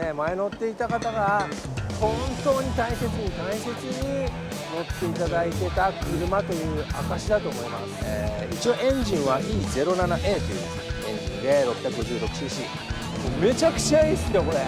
前乗っていた方が本当に大切に乗っていただいてた車という証だと思います。一応エンジンは E07A というエンジンで 656cc、 めちゃくちゃいいっすよこれ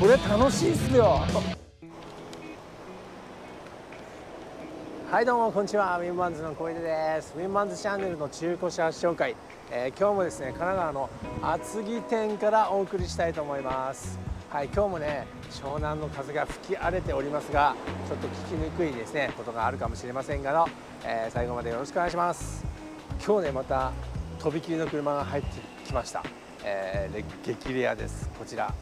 これ楽しいっすよはいどうもこんにちは、ウィンバンズの小出です。ウィンバンズチャンネルの中古車紹介、今日もですね神奈川の厚木店からお送りしたいと思います。はい、今日もね湘南の風が吹き荒れておりますが、ちょっと聞きにくいですねことがあるかもしれませんがの、最後までよろしくお願いします。今日ねまたとびきりの車が入ってきました。激レアです。こちら、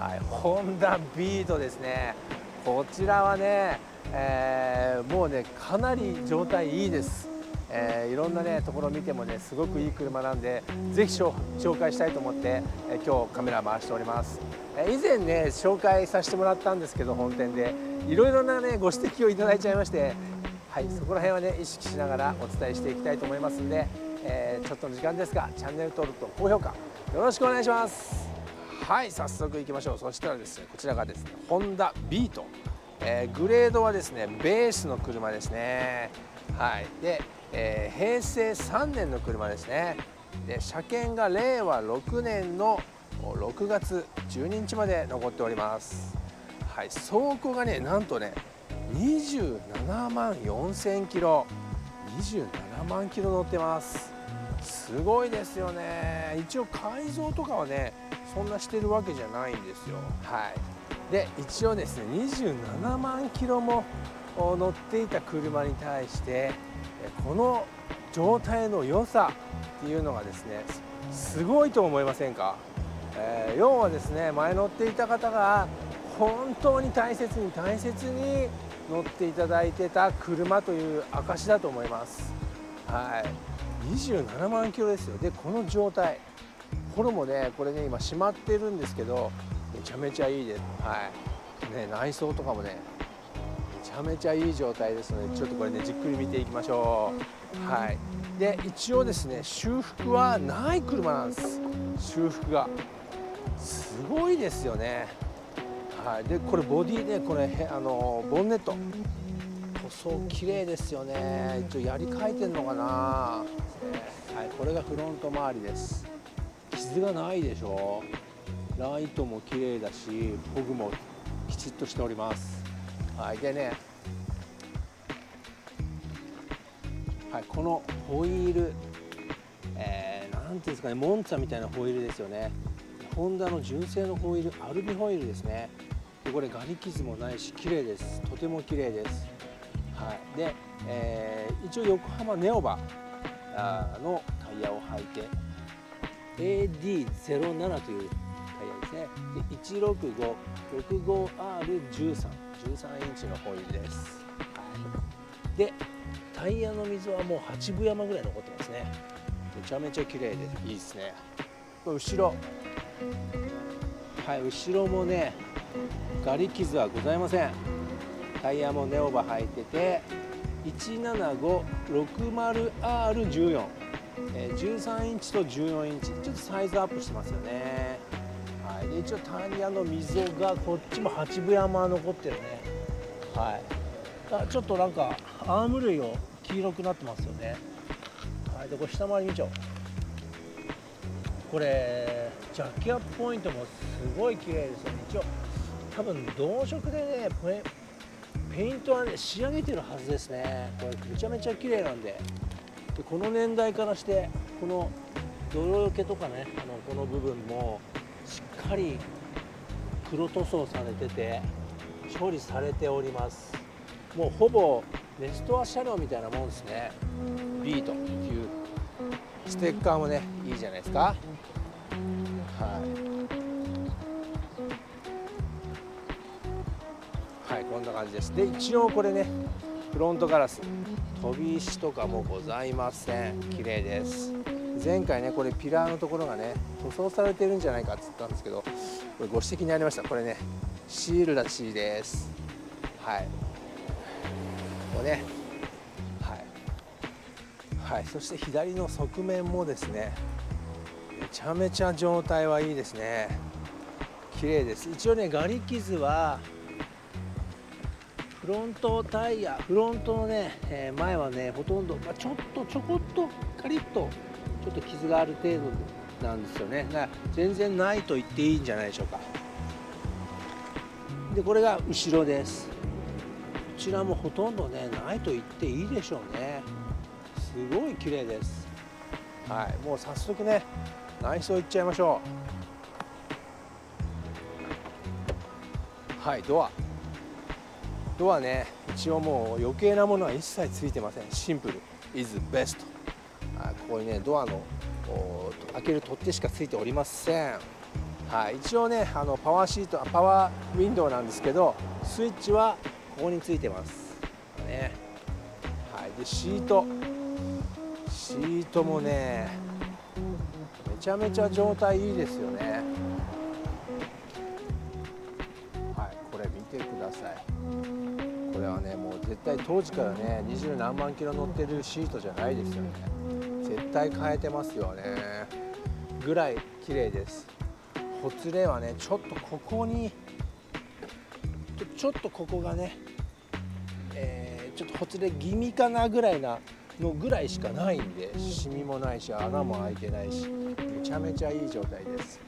はい、ホンダビートですね。こちらはね、もうねかなり状態いいです。いろんな、ね、ところを見ても、ね、すごくいい車なんでぜひ紹介したいと思って、今日カメラ回しております。以前ね紹介させてもらったんですけど、本店でいろいろな、ね、ご指摘をいただいちゃいまして、はい、そこら辺はね意識しながらお伝えしていきたいと思いますので、ちょっとの時間ですがチャンネル登録と高評価よろしくお願いします。はい、早速いきましょう。そしたらですねこちらがですねホンダビート、グレードはですねベースの車ですね。はいで平成3年の車ですね。で車検が令和6年の6月12日まで残っております。はい、走行がねなんとね27万4000キロ、27万キロ乗ってます。すごいですよね。一応改造とかはねそんなしてるわけじゃないんですよ。はいで一応ですね27万キロも乗っていた車に対してこの状態の良さっていうのがですねすごいと思いませんか。要はですね前乗っていた方が本当に大切に乗っていただいてた車という証だと思います。はい27万キロですよ。でこの状態、ホロもねこれね今閉まってるんですけどめちゃめちゃいいです。はいね内装とかもねめちゃめちゃいい状態ですのでちょっとこれねじっくり見ていきましょう。はいで一応ですね修復はない車なんです。修復がすごいですよね。はいでこれボディで、ね、これボンネット塗装綺麗ですよね。一応やり替えてんのかな。はいこれがフロント周りです。傷がないでしょ。ライトも綺麗だしフォグもきちっとしております。はいでね、はい、このホイール、なんていうんですかねモンツァみたいなホイールですよね。ホンダの純正のホイールアルミホイールですね。でこれガリ傷もないし綺麗です。とても綺麗です。はいで、一応横浜ネオバのタイヤを履いて AD07 というタイヤですね。で 16565R1313インチのホイールです、はい、でタイヤの溝はもう8分山ぐらい残ってますね。めちゃめちゃ綺麗でいいですね。後ろ、はい後ろもねガリ傷はございません。タイヤもネオバ履いてて 17560R14、13インチと14インチちょっとサイズアップしてますよね。はい、で一応タイヤの溝がこっちも8分山残ってるね。はいあちょっとなんかアーム類を黄色くなってますよね。はいでこれ下回り見ちゃおう。これジャッキアップポイントもすごい綺麗ですよね。一応多分同色でねペイントはね仕上げてるはずですね。これめちゃめちゃ綺麗なんで、でこの年代からしてこの泥よけとかねこの部分もしっかり黒塗装されてて処理されております。もうほぼレストア車両みたいなもんですね。ビートっていうステッカーもねいいじゃないですか。はい、はい、こんな感じです。で一応これねフロントガラス飛び石とかもございません。綺麗です。前回ねこれピラーのところがね塗装されてるんじゃないかって言ったんですけど、これご指摘にありました。これねシールらしいです。はいこうねはい、はい、そして左の側面もですねめちゃめちゃ状態はいいですね。綺麗です。一応ね、ガリ傷はフロントタイヤ、フロントのね、前はね、ほとんど、ちょこっとカリッとちょっと傷がある程度なんですよね。だから全然ないと言っていいんじゃないでしょうか。で、これが後ろです。こちらもほとんどね、ないと言っていいでしょうね。すごい綺麗です。はい、もう早速ね、内装いっちゃいましょう。はい、ドアね、一応もう余計なものは一切ついてません。シンプル is best。 ここにね、ドアの開ける取っ手しかついておりません。はい、一応ね、パワーウィンドウなんですけど、スイッチはここについてますね。はい、でシートもね、めちゃめちゃ状態いいですよね。はい、これ見てください。これはね、もう絶対当時からね、20何万キロ乗ってるシートじゃないですよね。絶対変えてますよねぐらい綺麗です。ほつれはね、ちょっとここにここがね、ちょっとほつれ気味かなぐらいしかないんで、シミもないし、穴も開いてないし、めちゃめちゃいい状態です。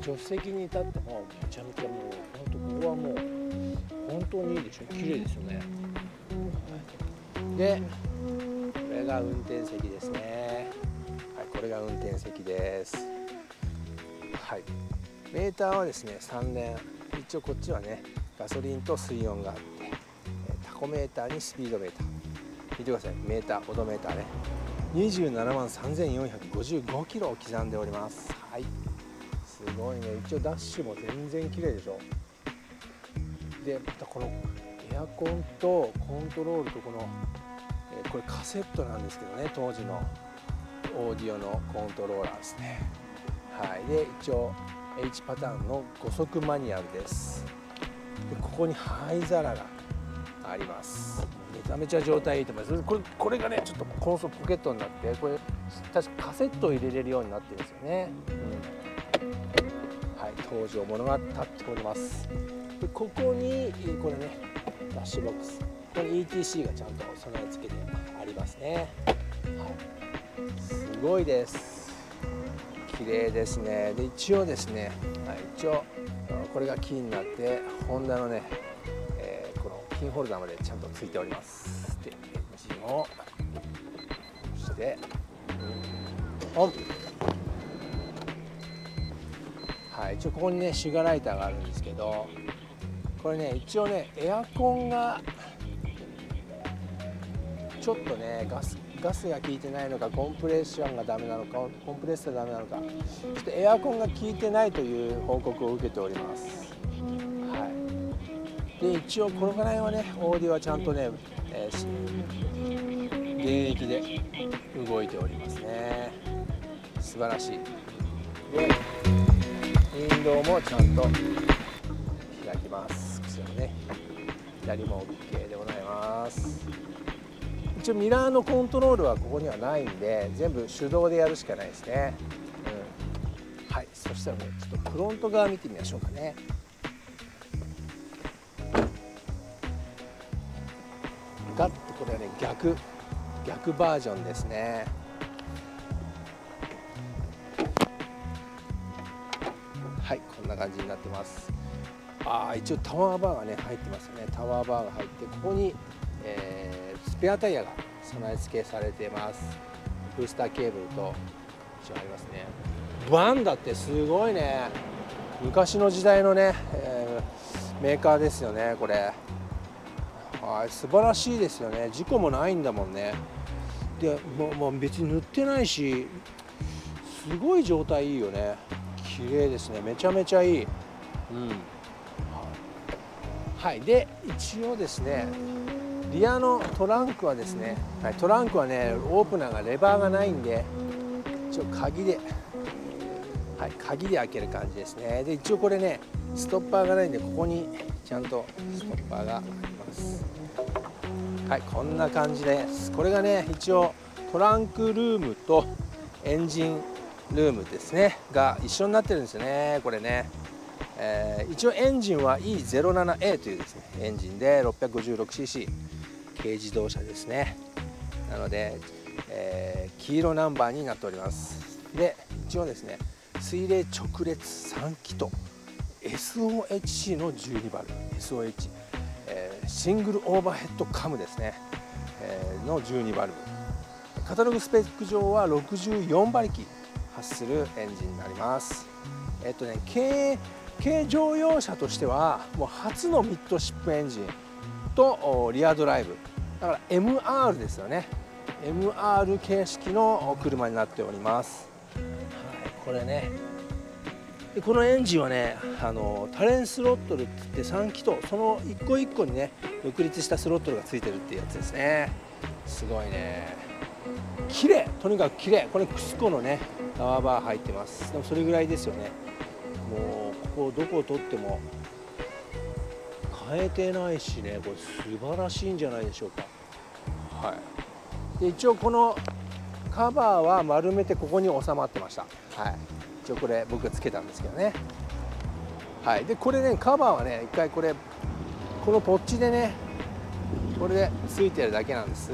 助手席に至ってもめちゃめちゃ、もうほんとここはもう本当にいいでしょ。綺麗ですよね。はい、でこれが運転席ですね。はい、これが運転席です。はい、メーターはですね、3連、一応こっちはね、ガソリンと水温があって、タコメーターにスピードメーター、見てください。メーター、オドメーターね、27万3455キロを刻んでおります。はい、すごいね。一応ダッシュも全然綺麗でしょ。でまたこのエアコンとコントロールと、この、これカセットなんですけどね、当時のオーディオのコントローラーですね。はい、で一応 H パターンの5速マニュアルです。でここに灰皿があります。めちゃめちゃ状態いいと思います。これがね、ちょっとコンソールポケットになって、これ確かカセットを入れれるようになってるんですよね。うん、はい、当時のものが立っております。でここにこれね、ダッシュボックス、これ ETC がちゃんと備え付けてありますね。はい、すごいです。綺麗ですね。で一応ですね、はい、一応これがキーになって、ホンダのね、このキーホルダーまでちゃんとついております。でエンジンを押してオン。はい、一応ここにね、シュガーライターがあるんですけど、これね、一応ね、エアコンがちょっとね、ガスが効いてないのか、コンプレッションがダメなのか、コンプレッサーがダメなのか、ちょっとエアコンが効いてないという報告を受けております。はい、で一応このぐらいはね、オーディオはちゃんとね、電域で動いておりますね。素晴らしい。でウィンドウもちゃんと開きます。こちらもね、左も OK でございます。一応ミラーのコントロールはここにはないんで、全部手動でやるしかないですね。うん、はい、そしたらもうちょっとフロント側見てみましょうかね。ガッと、これはね、逆バージョンですね。はい、こんな感じになってます。一応タワーバーがね、入ってますよね。タワーバーが入って、ここに、スペアタイヤが備え付けされてます。ブースターケーブルと一応ありますね。ワンだってすごいね、昔の時代のね、メーカーですよね、これ。はい、素晴らしいですよね。事故もないんだもんね。でもう別に塗ってないし、すごい状態いいよね。綺麗ですね。めちゃめちゃいい。うん、はい、で一応ですね、リアのトランクはですね、はい、トランクはね、オープナーがレバーがないんで、一応鍵で、はい、鍵で開ける感じですね。で一応これね、ストッパーがないんで、ここにちゃんとストッパーがあります。はい、こんな感じです。これがね、一応トランクルームとエンジンルームですね、が一緒になってるんですよね、これね。一応エンジンは E07A というですねエンジンで 656cc 軽自動車ですね。なので、黄色ナンバーになっております。で一応ですね水冷直列3気筒 SOHC の12バル SOH、シングルオーバーヘッドカムですね、の12バルブ、カタログスペック上は64馬力発するエンジンになります。軽乗用車としてはもう初のミッドシップエンジンとリアドライブだから MR ですよね。 MR 形式の車になっております。これね、でこのエンジンはね多連スロットルって言って3気筒その一個一個にね独立したスロットルがついてるっていうやつですね。すごいね、綺麗、とにかく綺麗。これクスコのねタワーバー入ってます。でもそれぐらいですよね。もうここどこを取っても変えてないしね、これ素晴らしいんじゃないでしょうか。はい、で一応このカバーは丸めてここに収まってました。はい、一応これ僕がつけたんですけどね。はい、でこれねカバーはね一回このポッチでねこれでついてるだけなんです。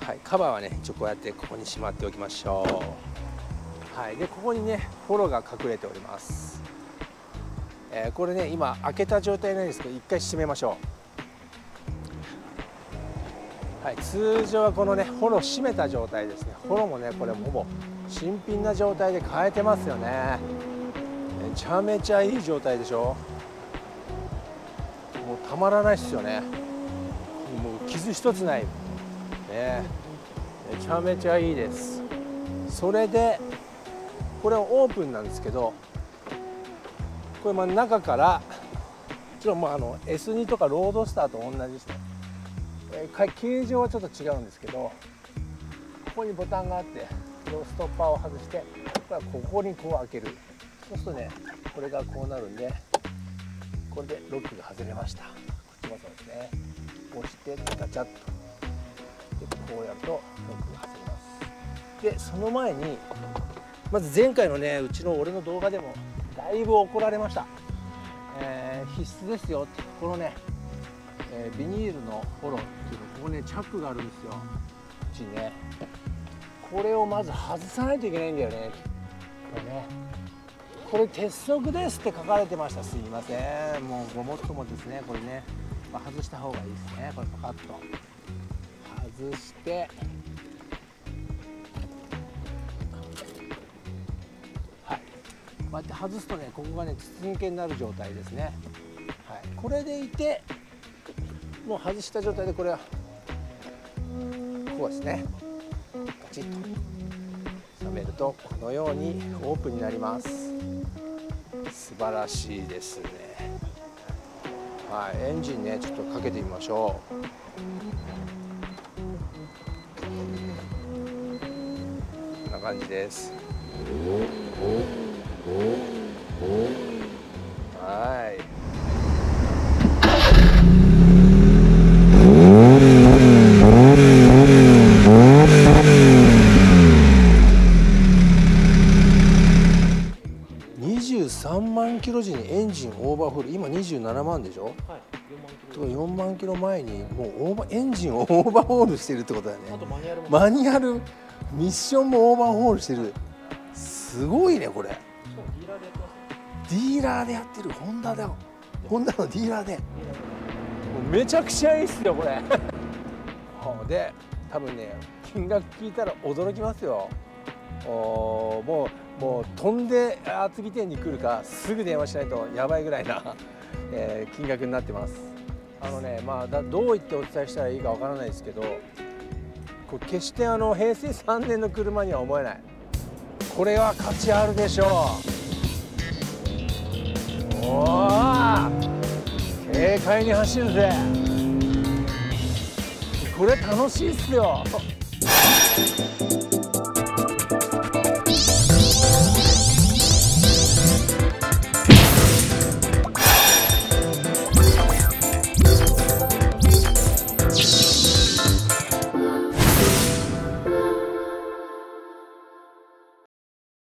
はい、カバーはね一応こうやってここにしまっておきましょう。はい、でここにねフォロが隠れております。これね今開けた状態なんですけど一回閉めましょう。はい、通常はこのねホロ閉めた状態ですね。ホロもねこれほぼ新品な状態で変えてますよね。めちゃめちゃいい状態でしょ。もうたまらないっすよね。もう傷一つない、ね、めちゃめちゃいいです。それでこれはオープンなんですけど、これまあ中からちょっともうS2 とかロードスターと同じですね。形状はちょっと違うんですけど、ここにボタンがあってストッパーを外してここにこう開ける。そうするとねこれがこうなるんで、これでロックが外れました。こっちもそうですね。押してガチャッとでこうやるとロックが外れます。でその前にまず前回のねうちの俺の動画でもだいぶ怒られました。必須ですよってこのねビニールのフォローっていうの、ここねチャックがあるんですよ。うちねこれをまず外さないといけないんだよね。これねこれ鉄則ですって書かれてました。すいません、もうごもっともですね。これね、まあ、外した方がいいですね。これパカッと外して、はいこうやって外すとねここがね筒抜けになる状態ですね。はいこれでいてもう外した状態でこれはこうですねガチッと収めるとこのようにオープンになります。素晴らしいですね。はいエンジンねちょっとかけてみましょう。こんな感じです。はいキロ時にエンジンオーバーホール、今27万でしょ、はい、4万キロ前にもうエンジンをオーバーホールしてるってことだよね。あとマニュアルミッションもオーバーホールしてる。すごいねこれ。ディーラーでやってる。ホンダだよ。ホンダのディーラーで。もうめちゃくちゃいいっすよこれ。で多分ね金額聞いたら驚きますよ。もう飛んで厚木店に来るかすぐ電話しないとやばいぐらいな金額になってます。まあどう言ってお伝えしたらいいかわからないですけど、これ決して平成3年の車には思えない。これは価値あるでしょう。おお軽快に走るぜ。これ楽しいっすよ。